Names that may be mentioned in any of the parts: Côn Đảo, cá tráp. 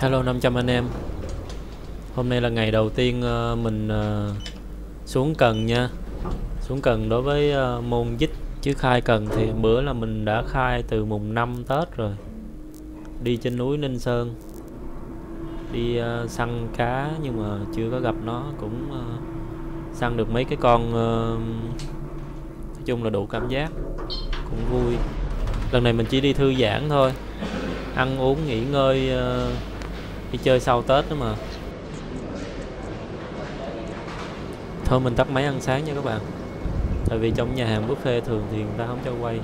Hello 500 anh em. Hôm nay là ngày đầu tiên mình xuống cần nha. Xuống cần đối với môn dít, chứ khai cần thì bữa là mình đã khai từ mùng 5 Tết rồi. Đi trên núi Ninh Sơn, đi săn cá nhưng mà chưa có gặp nó. Cũng săn được mấy cái con, nói chung là đủ cảm giác, cũng vui. Lần này mình chỉ đi thư giãn thôi, ăn uống nghỉ ngơi, đi chơi sau Tết nữa mà. Thôi mình tắt máy ăn sáng nha các bạn, tại vì trong nhà hàng buffet thường thì người ta không cho quay.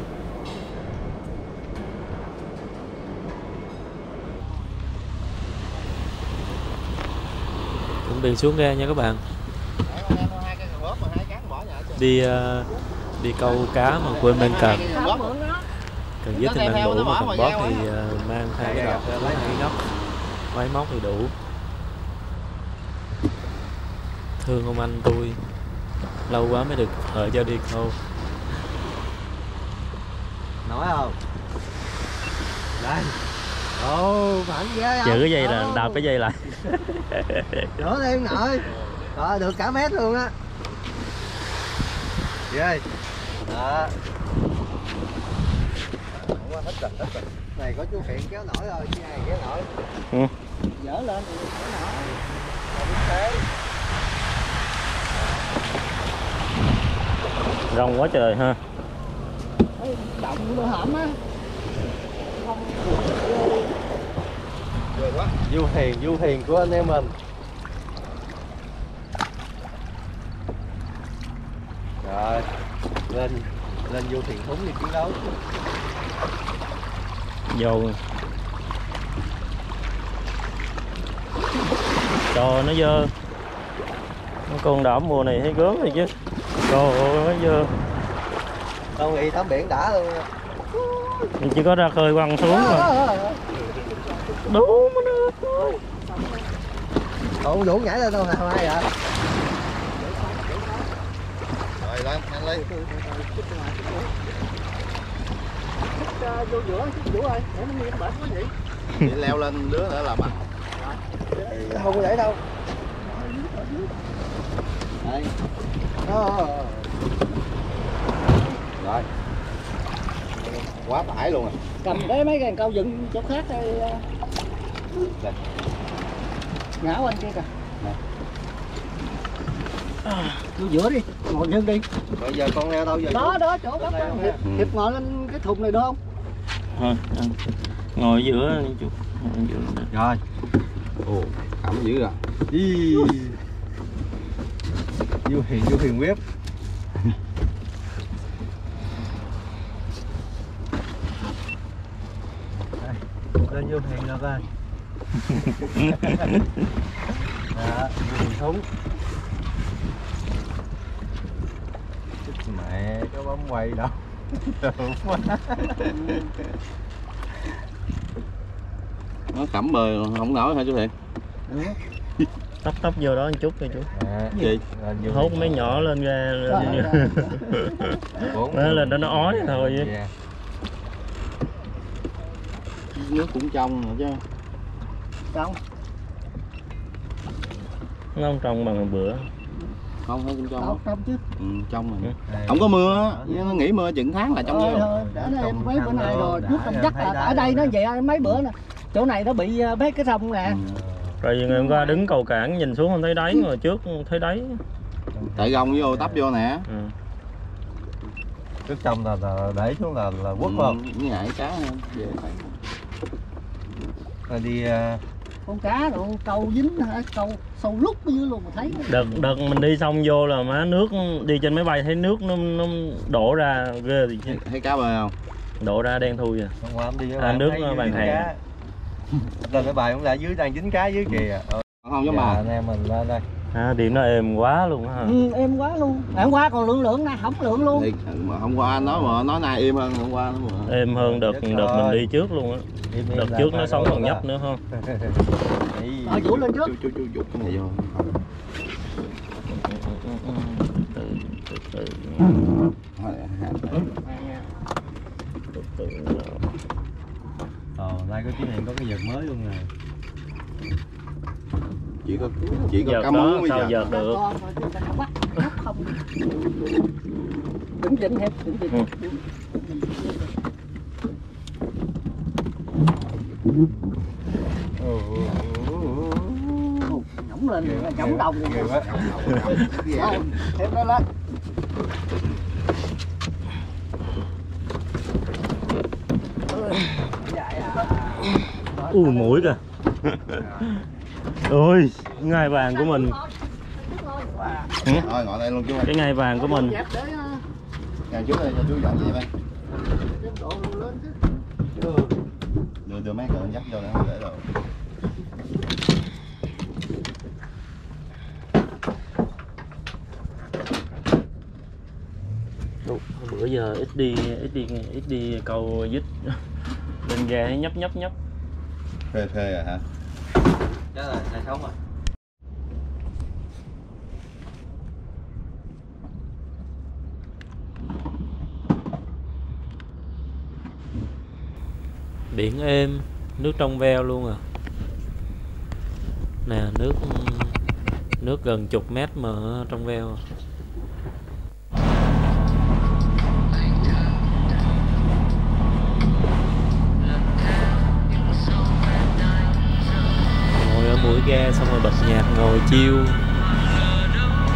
Chuẩn bị xuống ghe nha các bạn. Đi câu cá mà quên mang cờ. Cần dít thì mang đủ, mà còn bóp thì mang hai cái đọc ra lấy hai góc. Máy móc thì đủ. Thương ông anh tôi, lâu quá mới được ở cho đi câu. Nói không? Đây. Ồ, phản ghê. Giữ cái dây là đạp cái dây lại. Đổ thêm nội. Rồi, được cả mét luôn á. Ghê. Đó. Này có chú Phiện kéo nổi rồi, chị này kéo nổi. Dở lên thì kéo nổi. Rong quá trời ha. Động vô hổm á. Quá. Du thuyền của anh em mình. Rồi, lên du thuyền thúng đi chiến đấu. Vô trời nó dơ, con đỏ mùa này thấy gớm rồi chứ. Trời ơi nó dơ, con nghĩ tắm biển đã luôn. Mình chỉ có ra khơi quăng xuống mà. Đúng rồi, còn Vũ nhảy lên đâu nào ai vậy. Rồi lên anh lấy vô giữa vũ ơi, để nó nghiêng bển quá vậy. Thì leo lên đứa nữa là bằng. Không có để đâu. Đây. Rồi. Quá tải luôn rồi. Cầm cái mấy cái câu dựng chỗ khác đây. Đây. Ngã anh kia kìa. Vô giữa đi, ngồi nhân đi. Bây giờ con leo đâu giờ? Đó đó chỗ bắt con Hiệp. Hiệp ngồi lên cái thùng này được không? Thôi, ngồi giữa đi. Rồi. Ồ, ẩm dữ rồi. Đi. Vô hiền web. Đây, lên vô hiền rồi coi. Đó, vô hiền thúng. Mẹ, cái bóng quay đâu. Nó cẩm bờ không nổi hả chú Thiện? Tóc vô đó một chút thôi chú. Gì? Hốt mấy nhỏ lên ra. Nó lên đó nó ói thôi chứ. Nước cũng trong rồi chứ. Trong. Nó không trong bằng bữa. Không thấy cũng trong chứ. Ừ, trong rồi. Không có mưa, nó nghỉ mưa chừng tháng là trong vô. Đã đây mấy bữa nay rồi, nước trong chắc là ở đây nó vậy mấy bữa nè. Chỗ này nó bị mấy cái sông nè. Rồi ngày hôm qua đứng cầu cảng nhìn xuống không thấy đáy, rồi trước thấy đáy. Tại gông vô tấp vô nè. Trước trong là để xuống là quất không? Ngại cá hơn. Về phải. Rồi đi con cá rồi câu dính hả, câu sâu lúc ở dưới luôn mà thấy. Đợt mình đi xong vô là má nước, đi trên máy bay thấy nước nó đổ ra ghê thì chứ. Thấy cá bơi không? Đổ ra đen thui rồi. Hôm qua đi với nước bàn hàng. Lên máy bay cũng là dưới đang dính cá dưới kìa. Không giống mà anh em mình lên đây. À, điểm nó êm quá luôn á. Ừ, êm quá luôn. Hôm qua còn lưỡng nay không lưỡng luôn. Thì, mà hôm qua anh nói mà nói nay êm hơn hôm qua mà. Êm hơn đợt mình đi trước luôn á. Đợt trước nó sống còn nhấp nữa không. Rồi Vũ lên trước. Chú dục cái này vô. Từ. Nay có tiếng này có cái vật mới luôn nè. chỉ có cá mú mới sao giờ được. Đứng vịnh hết, đứng vịnh. Nhổng lên rồi, nhổng đồng rồi. Thêm nó lên. Mũi kìa. Ôi, ngai vàng của mình. Rồi, ngồi đây luôn chú. Cái ngai vàng của mình. Nè chú ơi, chú dọn vậy bạn. Đưa mấy cậu dắt vô không để đâu. Bữa giờ ít đi câu dít. Lên ghe thấy nhấp. Phê rồi hả? Đó là sai sống rồi. Biển êm, nước trong veo luôn à. Nè, nước gần chục mét mà trong veo à. Mũi ghe xong rồi bật nhạc ngồi chiêu,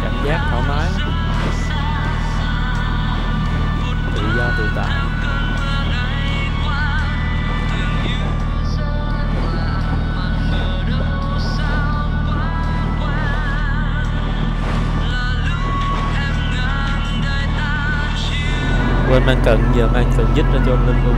cảm giác thoải mái, tự do tự tại. Quên mang cận, giờ mang cận dít ra cho anh Linh luôn.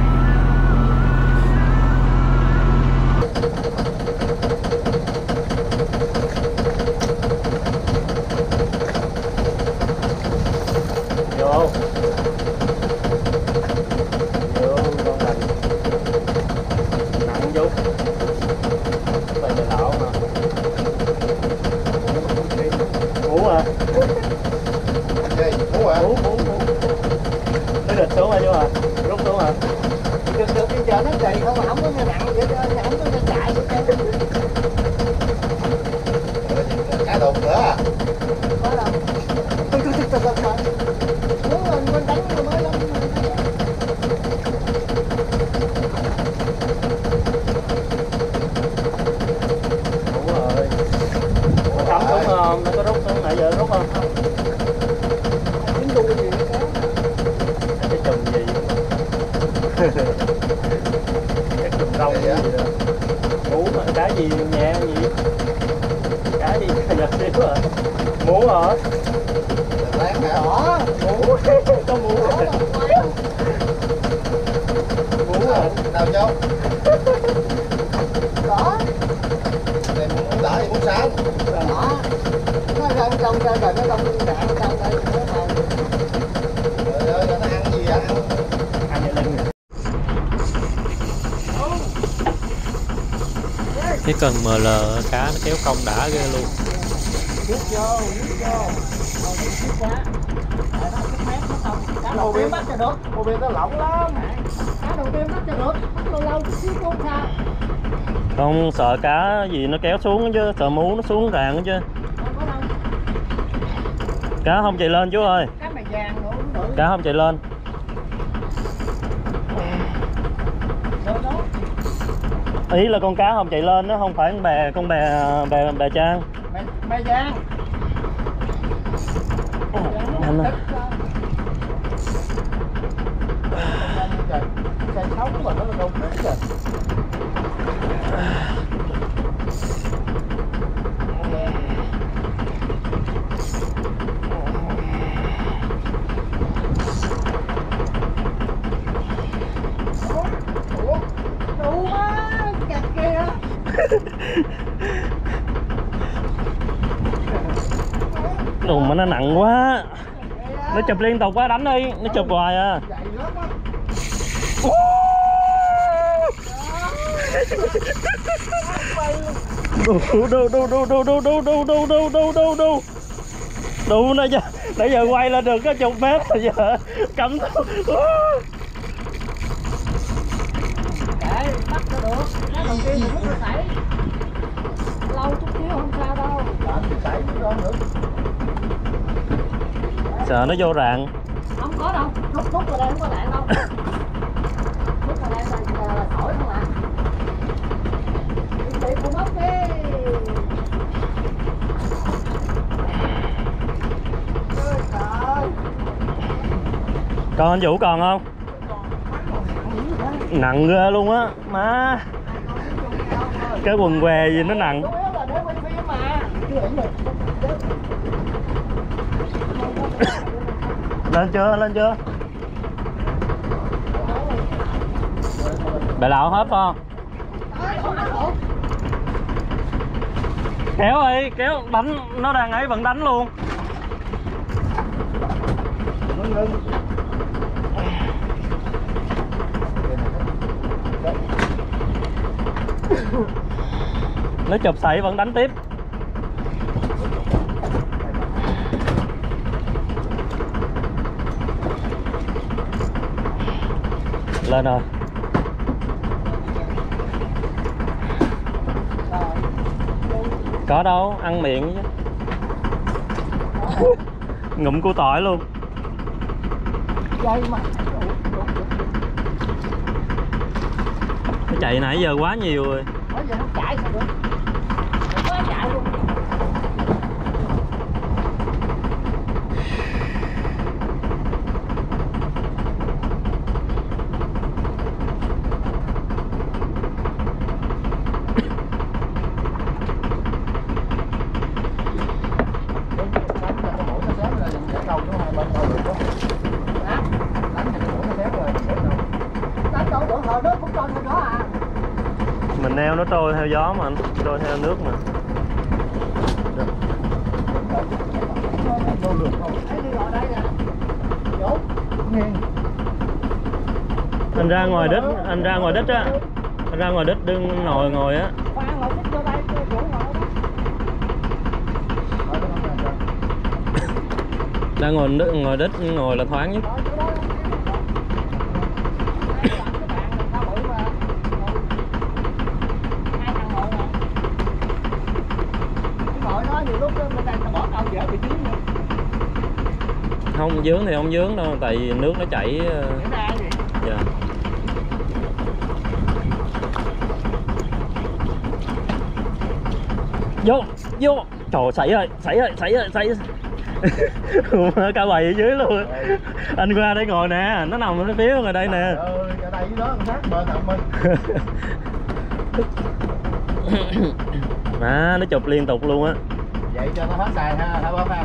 Cái cần ML cá nó kéo cong đã ghê luôn. Cá đầu tiên bắt cho được, đầu tiên nó lỏng lắm. Cá đầu tiên bắt cho được, lâu lâu xíu con sao. Không sợ cá gì nó kéo xuống chứ, sợ mú nó xuống rạn chứ. Cá không chạy lên chú ơi. Cá mày vàng nữa cũng được. Cá không chạy lên. Ý là con cá không chạy lên, nó không phải con bè Trang. Bè Trang. Nhanh lên. Chạy sống mà nó đông hết rồi. Đồ mà nó nặng quá. Nó chụp liên tục quá, đánh đi. Nó chụp hoài à. Đủ nãy giờ quay lên được có chục mét rồi giờ cầm thôi. Để bắt cho được. Cái đầu tiên mình phải lâu chút xíu không sao đâu. Sợ nó vô rạn. Không có đâu, hút vào đây không có rạn đâu. Hút vào đây là sỏi không ạ. Chị cũng mất đi. Còn anh Vũ còn không? Nặng ghê luôn á, má. Cái quần què gì nó nặng. Lên chưa, lên chưa? Bà lão hết không? Kéo ơi, kéo, đánh, nó đang ấy vẫn đánh luôn. Nó chụp sậy vẫn đánh tiếp. Lên rồi. Có đâu, ăn miệng chứ. Ngụm củ tỏi luôn. Cái chạy nãy giờ quá nhiều rồi. Mình neo nó trôi theo gió mà anh, trôi theo nước mà. Anh ra ngoài đít á, anh ra ngoài đít đừng ngồi á. Đang ngồi đít ngồi là thoáng nhất. Không dướng thì không dướng đâu, tại vì nước nó chảy. Dạ. Vô, vô. Trời, sảy ơi. Cá bầy ở dưới luôn. Anh qua đây ngồi nè, nó nằm nó phía ngoài đây nè. Ở đây đó sát bên à, nó chụp liên tục luôn á. Vậy cho nó hết xài ha, hả bóp ha.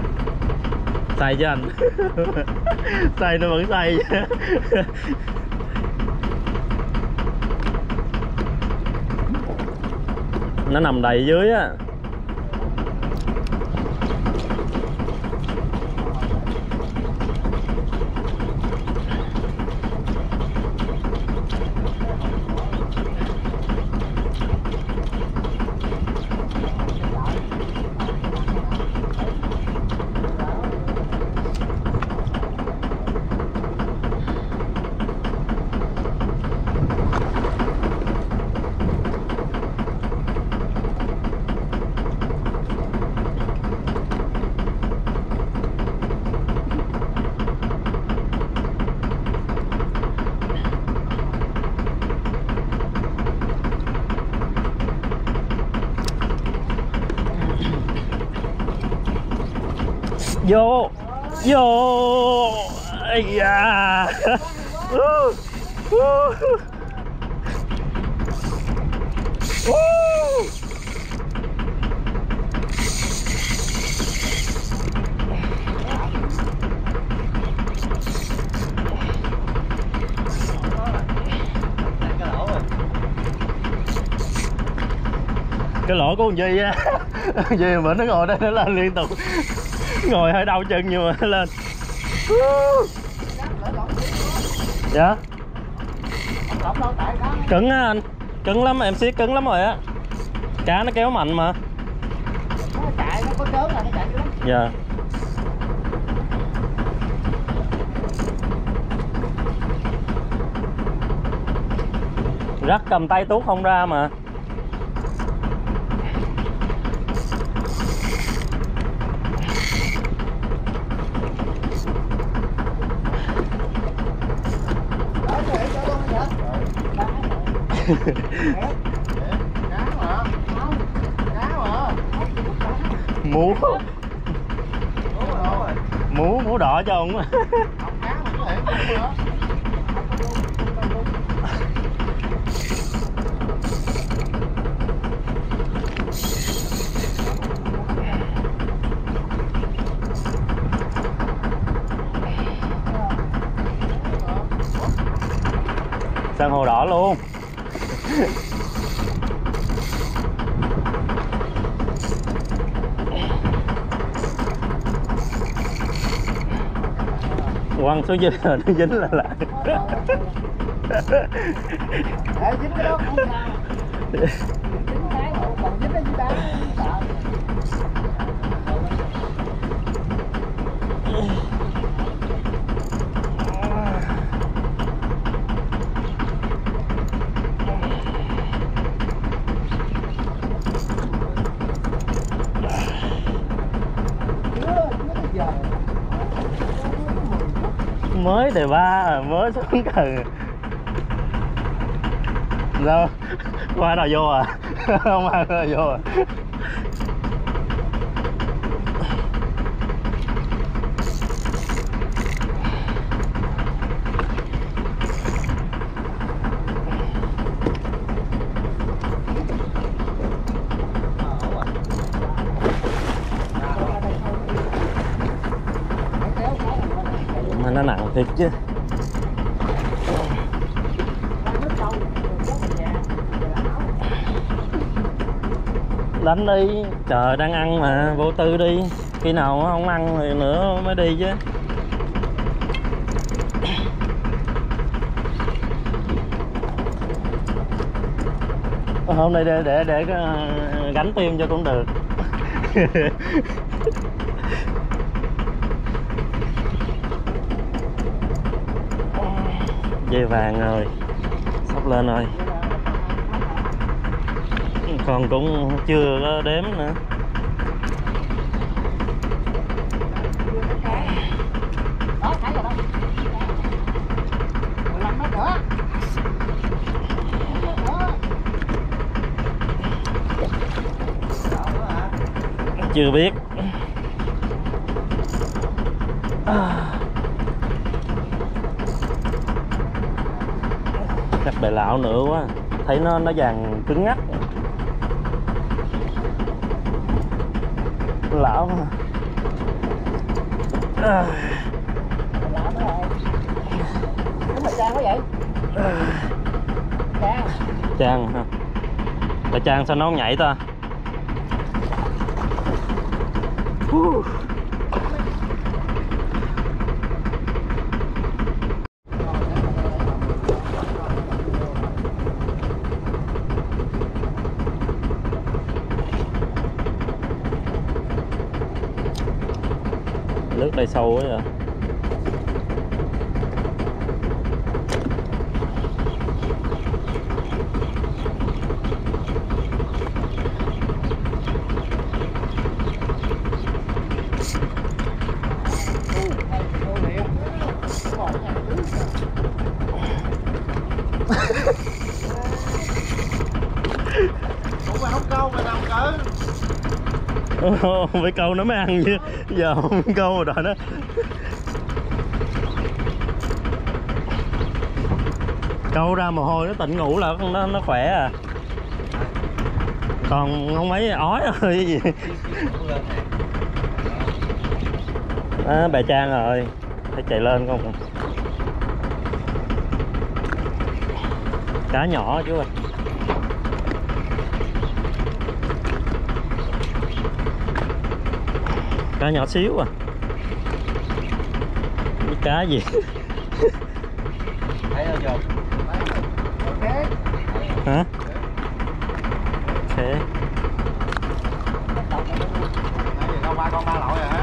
Xài chứ anh. Xài nó vẫn xài. Nó nằm đầy dưới á. Vô, vô, ây da. Cái lỗ của con Duy á, Duy mà nó ngồi đây nó lên liên tục. Ngồi hơi đau chân nhưng mà lên. Dạ. Cứng á anh, cứng lắm, em siết cứng lắm rồi á. Cá nó kéo mạnh mà. Nó chạy, nó có cớn là nó chạy dữ lắm. Dạ. Rắc cầm tay tuốt không ra mà. Múa múa đỏ cho ông á. San hô đỏ luôn. Quăng xuống dưới là nó dính lại lại. Dính cái đó không sao. Còn dính cái gì đó mới từ ba mới xuống từ đâu qua nào vô à. Không ăn rồi vô à. Nó nặng thiệt chứ. Đánh đi, trời đang ăn mà, vô tư đi. Khi nào không ăn thì nữa mới đi chứ. Hôm nay để gánh tim cho cũng được. Dây vàng rồi, sắp lên rồi. Con cũng chưa có đếm nữa. Chưa biết. Chắc bè lão nữa quá, thấy nó vàng cứng ngắc. Lão à. Lão nữa rồi. Đúng là Trang quá vậy. Trang. Trang hả? Là Trang sao nó không nhảy ta? Nước đây sâu ấy à. Phải câu nó mới ăn chứ, giờ không câu rồi đợi nó. Câu ra mồ hôi nó tỉnh ngủ là nó khỏe à. Còn không mấy ói rồi cái gì. À, bà Trang rồi, phải chạy lên không. Cá nhỏ chú ơi. Cá nhỏ xíu à, cá gì hả? Thế con ba lội rồi hả?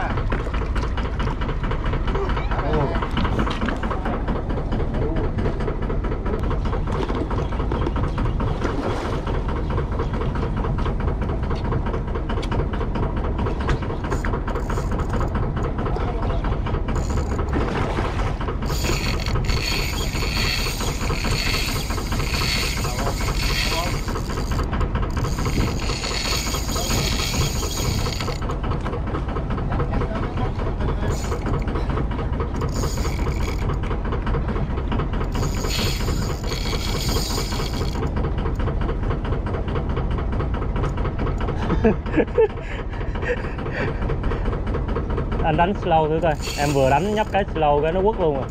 Anh đánh slow thử coi. Em vừa đánh nhấp cái slow cái nó quất luôn rồi.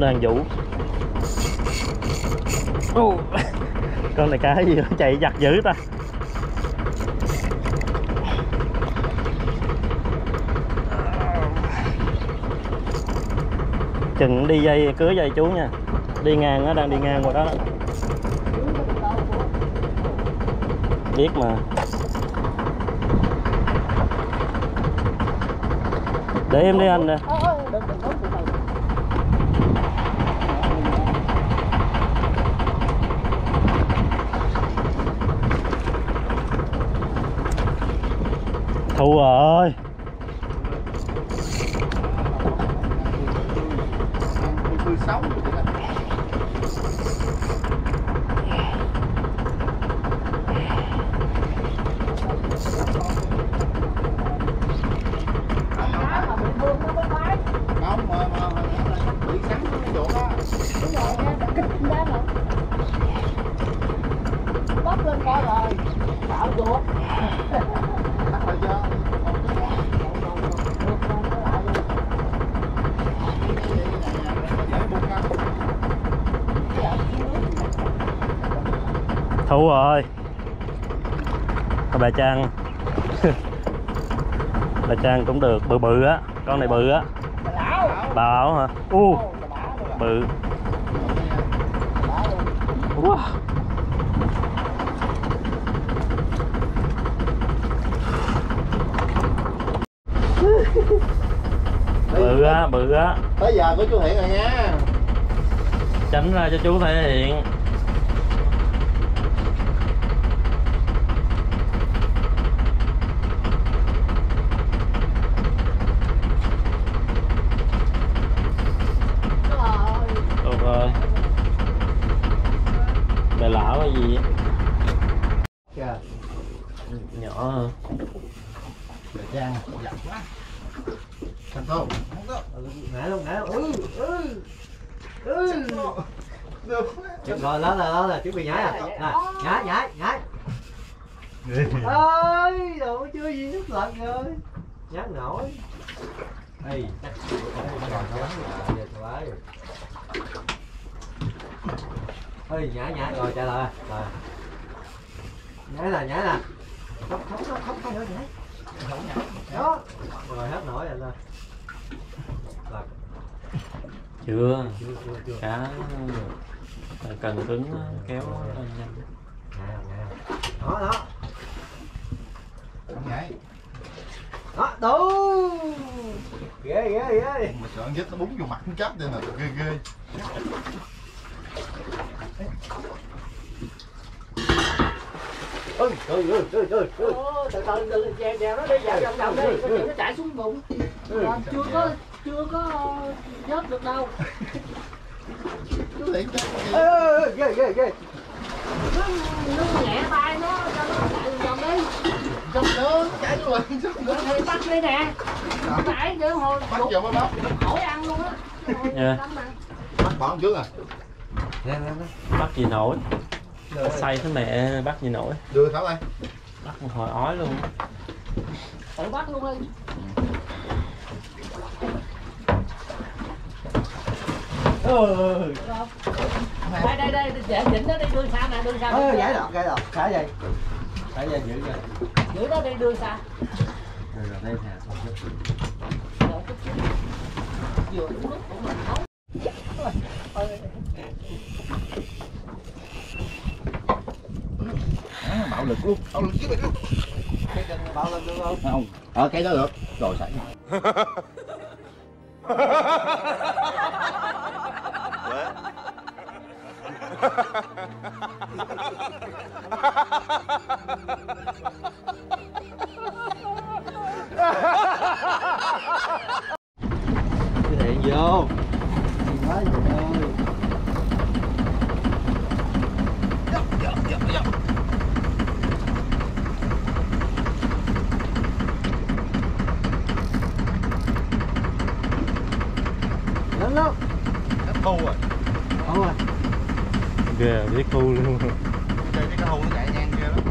Đang vũ. Con này cá gì nó chạy giặt dữ ta. Chừng đi dây cưới dây chú nha. Đi ngang nó đang đi ngang rồi đó. Biết mà. Để em đi anh nè. Thu ơi, Thu rồi. Bà Trang bà Trang cũng được, bự bự á, con này bự á. Bà ảo hả? Bự. Bự á, bự á. Tới giờ của chú Thiện rồi nha. Tránh ra cho chú Thiện. Rồi lớn là chuẩn bị nhảy à. Nhảy nhảy ơi, đồ chưa gì nước lợn rồi. Nhảy nổi. Ê, chắc rồi. Nhảy nhảy rồi trả lời. Rồi. Nhảy nè. Không nữa nhảy. Không nhảy. Đó. Rồi hết nổi rồi anh. Rồi. Chưa. Cá cần cứng kéo lên nhanh. Đó. Không nhảy. Đó, đủ. Ghê. Mà sợ con vít nó búng vô mặt con cáp đây nè, ghê. Ôi từ từ từ dèo nó đi, dèo vòng đầu đi, con nó chạy xuống bụng. Còn chưa có vớt được đâu. Ghê. Nó nhẹ tay nó cho nó chạy vòng đi. Trong nước chạy luôn, trong nước thì bắt đi nè. Chạy chứ hồi bắt giờ mới bắt. Khỏi ăn luôn á. Dạ. Bắt bỏ trước à. Bắt gì nổi. Xây thế mẹ bắt gì nổi. Đưa Thảo ơi. Bắt một hồi ói luôn. Tự bắt luôn đi. Đây dịnh nó đi, đưa xa nè, đưa xa. Gãy rồi, thả vậy. Thả vậy giữ ra. Giữ nó đi, đưa xa. Rồi đây nè, xong chút. Vừa uống nước của mình nấu. Bạo lực luôn, bạo lực chứ mày luôn. Cái chân bạo lực được không? Không, ở cái đó được. Rồi sẵn. Cái thiện vô. Quá nó thu rồi. Đúng rồi. Ghê biết thu luôn. Chơi cái hù nó chạy ngang kia đó.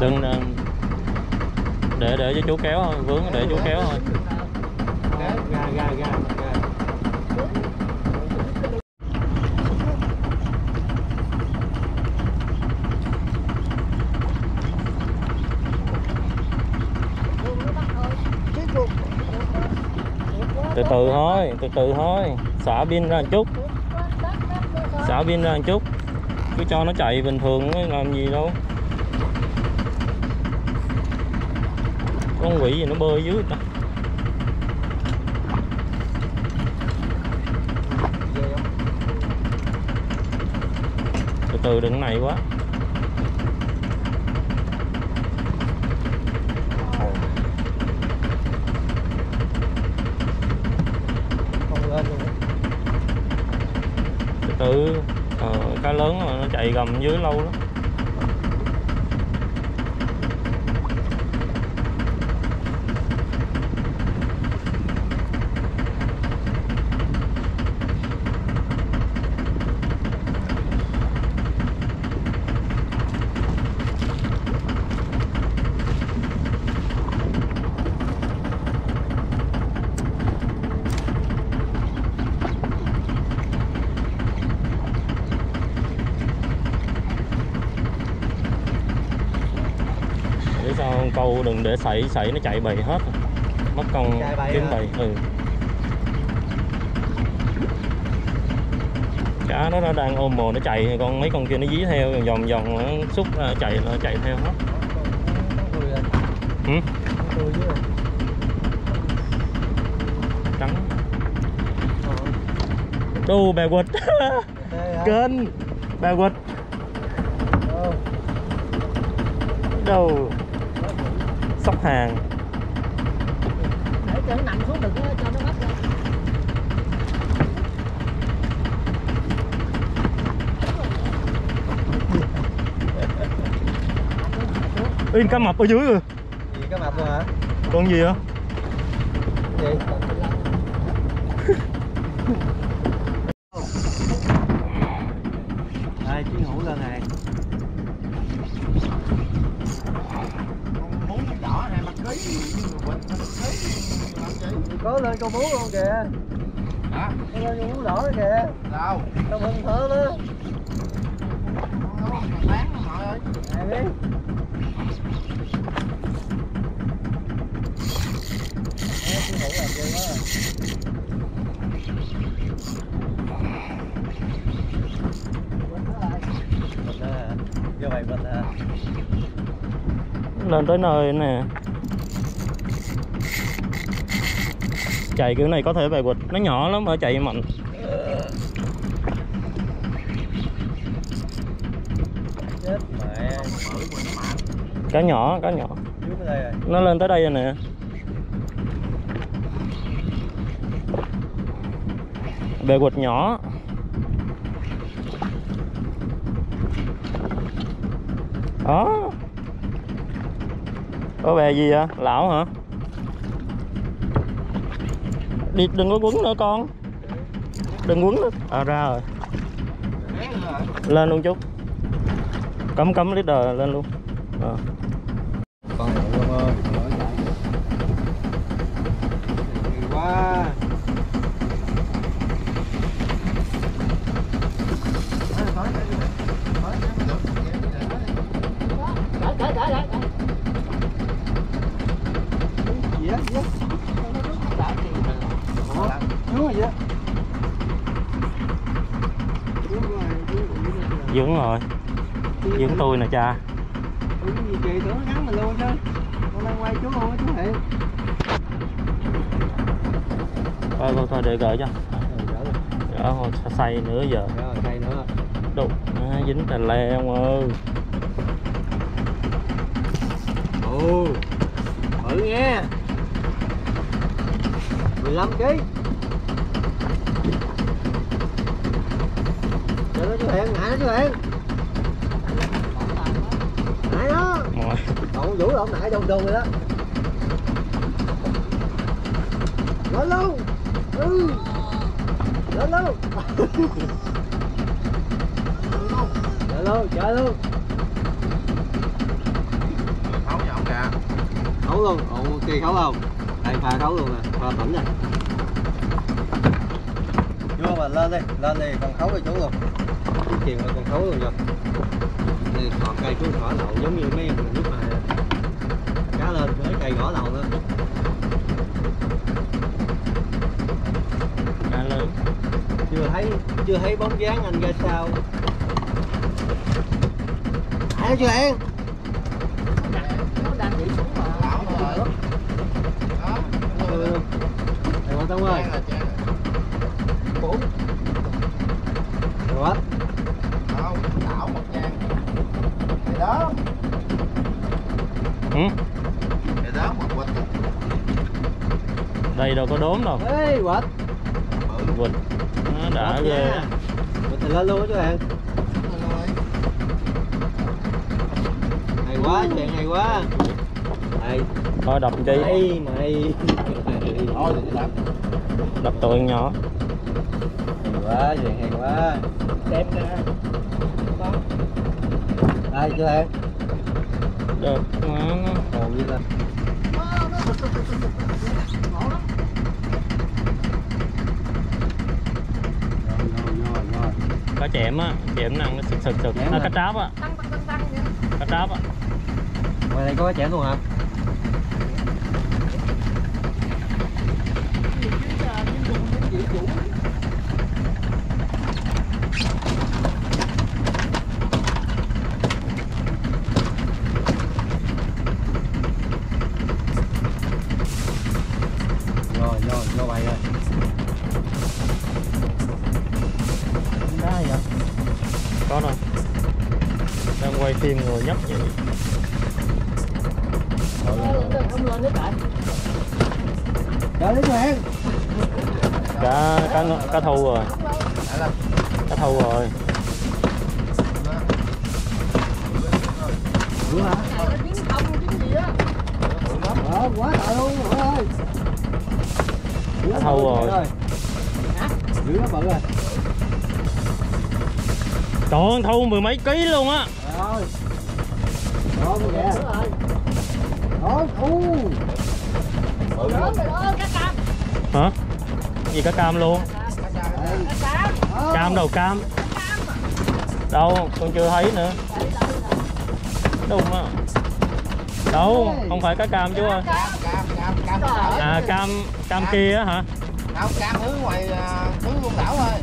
Đừng để cho chú kéo thôi, vướng để chú kéo thôi. Từ từ thôi, xả pin ra một chút. Xả pin ra một chút. Cứ cho nó chạy bình thường mới làm gì đâu. Con quỷ gì nó bơi dưới ta. Từ từ đừng này quá. Từ từ cá lớn mà nó chạy gầm dưới lâu lắm. Câu đừng để sảy nó chạy bầy hết, mất con kiếm bầy. Cá nó đang ôm mồi nó chạy, con mấy con kia nó dí theo vòng nó xúc chạy, nó chạy theo hết. Trắng. Đu bè quật. Kênh bè quật. Đâu sóc hàng. Để cho nó nằm xuống đừng cho nó bắt ra. in cá mập ở dưới rồi. Gì cá mập luôn hả? Con gì hả? Gì? Đây, chiến hữu lên này. Con muốn nó đỏ này mà ký nhưng mà quên ký. Có lên con muốn luôn kìa. Hả? Con lên con muốn đỏ đó kìa. Đâu? Con hưng thở đó. Bán không mọi ơi. Nè đi. Ê, chiến hữu làm gì đó. Lên tới nơi nè, chạy kiểu này có thể về quật, nó nhỏ lắm mà chạy mạnh. Chết mẹ, cá nhỏ nó lên tới đây rồi nè. Về quật nhỏ. Đó. Có bè gì vậy? Lão hả? Đi đừng có quấn nữa con. Đừng quấn nữa. À ra rồi. Lên luôn chút. Cấm lít đờ lên luôn. À. Con luôn ơi. Quá. Dướng rồi, dướng tôi nè cha. Thôi để gỡ cho. Gỡ thôi, xay nữa giờ. Đụng, dính tà le ông ơi. Ồ, bự nghe. 15 kg. Để nó chú Hiền, ngại nó chú Hiền. Ngại nó. Còn Vũ là ông nại đùng đùng rồi đó. Lên luôn. Ừ. Lên luôn. Lên luôn, chơi luôn. Thấu nhỏ kìa. Thấu luôn, ok thấu không? Đây pha thấu luôn nè, pha tỉnh nè. Vô mà lên đi, còn khấu rồi chú luôn. Chiếc chuyền rồi còn khấu luôn rồi. Này thọ cây chú gõ lậu giống như mấy em mình lúc này. Cá lên với cây gõ lậu nữa. Cá lên. Chưa thấy bóng dáng anh ra sao. Ai chưa em? Nó đang bị xuống mà. Lão đó. Thầy Quang Tông ơi. Ủa? Đâu, đảo một trang. Thì đó. Ừ. Thì đó một quật. Đây đâu có đốm đâu. Ê quật. Quật. Nó đã ghê. Quật thì lên luôn đó chú bạn. Hay quá, chuyện hay quá. Đây. Thôi đập chi. Đây mày. Thôi đập. Đập tụi nhỏ. Quá, chuyện hay quá. Đẹp nè. Đây chưa em? Được. Còn gì ta? Cá chẽm á, chẽm nặng nó sực sực sực. Nó cá tráp á. Cá tráp á. Ngoài này có cá chẽm luôn hả? Tìm người nhấp vậy. Ông lên nước lại. Trời ơi. Cá thu rồi. Cá thu rồi. Đúng hả? Đó, quá trời luôn mọi người ơi. Nó thâu rồi. Hả? Dữ nó bự rồi. Trời ơi, thâu mười mấy ký luôn á. Rồi. Đó kìa. Đó, u. Bự lắm rồi đó, cá cam. Hả? Gì cá cam luôn. Cam đầu cam. Đâu, con chưa thấy nữa. Đúng không? Đâu, không phải cá cam chú ơi. À cam kia á hả? Đâu, cam hướng ngoài hướng Côn Đảo thôi.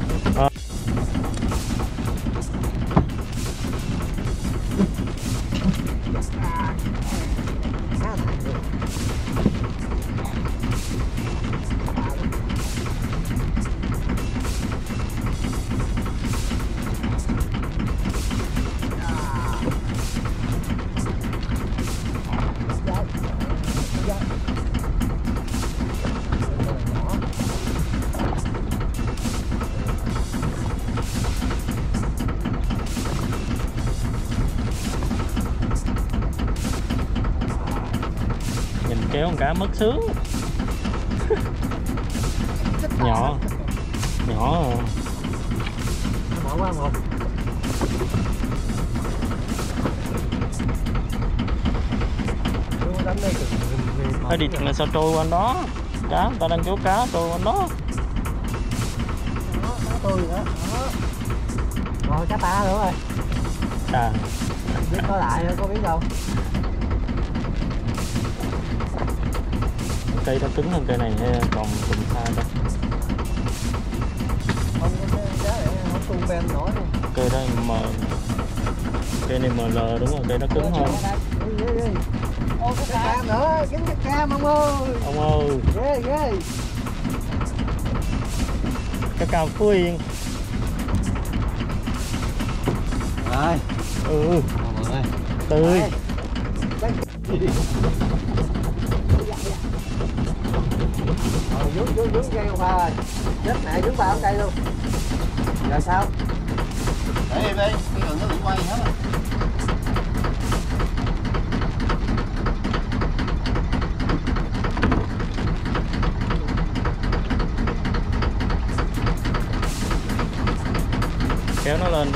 Kéo con cá mất sướng. Nhỏ. Nhỏ rồi. Bỏ qua một. Thôi đi thằng này sao trôi qua đó. Cá, người ta đang kéo cá trôi qua đó. Đó, cá trôi nữa. Đó. Rồi cá ta nữa rồi. À. Biết có lại không, có biết đâu. Cây nó cứng hơn cây này còn cũng xa đâu. Không có cái không tung ven nổi luôn. Cây đây M. Cây này ML đúng rồi, cây nó cứng hơn. Ô cái cam nữa, dính cái cam ông ơi. Ông ơi. Ghê ghê. Cái cam Phú Yên. Rồi. Ừ. Rồi. Tươi. Dướng cây không pha rồi. Chết mẹ dướng pha không cây luôn. Giờ sao? Để đi, cái gần nó bị quay hết rồi. Kéo nó lên.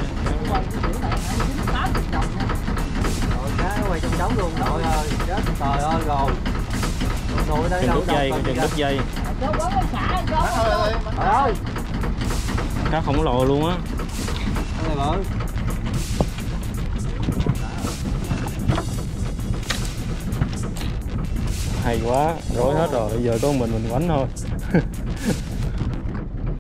Rồi cá nó quay trong đống luôn đội ơi. Chết trời ơi rồi. Đội đây đâu đọc chừng đứt dây. Cá khổng lồ luôn á. Hay quá, rối hết rồi, bây giờ có mình quánh thôi.